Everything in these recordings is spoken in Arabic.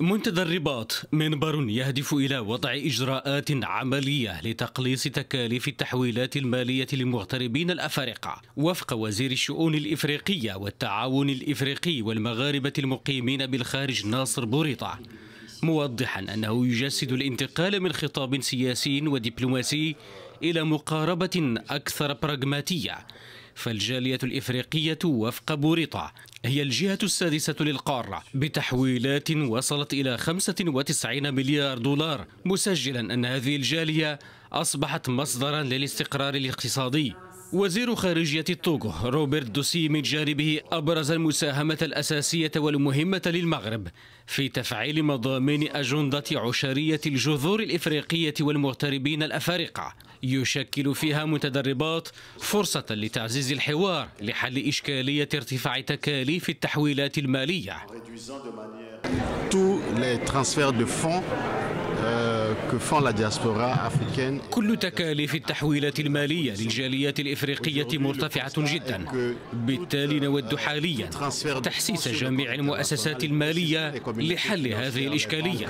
منتدى الرباط منبر يهدف إلى وضع إجراءات عملية لتقليص تكاليف التحويلات المالية للمغتربين الأفارقة وفق وزير الشؤون الإفريقية والتعاون الإفريقي والمغاربة المقيمين بالخارج ناصر بوريطة، موضحا أنه يجسد الانتقال من خطاب سياسي ودبلوماسي إلى مقاربة أكثر براغماتية. فالجالية الإفريقية وفق بوريطة هي الجهة السادسة للقارة بتحويلات وصلت إلى 95 مليار دولار، مسجلا أن هذه الجالية أصبحت مصدرا للاستقرار الاقتصادي. وزير خارجية الطوغو روبرت دوسي من جانبه أبرز المساهمة الأساسية والمهمة للمغرب في تفعيل مضامين أجندة عشرية الجذور الإفريقية والمغتربين الأفارقة، يشكل فيها منتدى الرباط فرصة لتعزيز الحوار لحل إشكالية ارتفاع تكاليف التحويلات المالية. كل تكاليف التحويلات المالية للجاليات الإفريقية مرتفعة جدا، بالتالي نود حاليا تحسيس جميع المؤسسات المالية لحل هذه الإشكالية.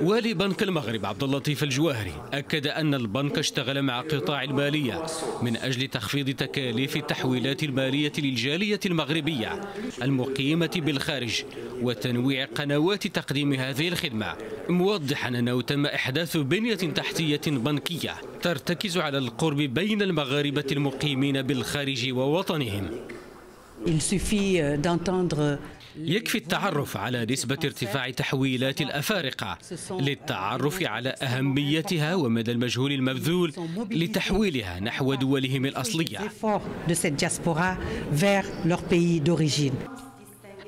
والبنك المغرب عبداللطيف الجواهري أكد أن البنك اشتغل مع قطاع المالية من أجل تخفيض تكاليف التحويلات المالية للجالية المغربية المقيمة بالخارج وتنويع قنوات تقديم هذه الخدمة، موضحا أنه تم إحداث بنية تحتية بنكية ترتكز على القرب بين المغاربة المقيمين بالخارج ووطنهم. يكفي التعرف على نسبة ارتفاع تحويلات الأفارقة للتعرف على أهميتها ومدى المجهول المبذول لتحويلها نحو دولهم الأصلية.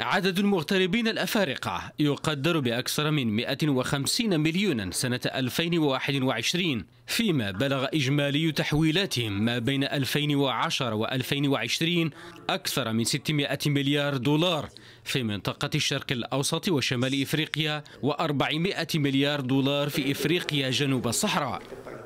عدد المغتربين الأفارقة يقدر بأكثر من 150 مليونا سنة 2021، فيما بلغ إجمالي تحويلاتهم ما بين 2010 و2020 أكثر من 600 مليار دولار في منطقة الشرق الأوسط وشمال إفريقيا، و400 مليار دولار في إفريقيا جنوب الصحراء.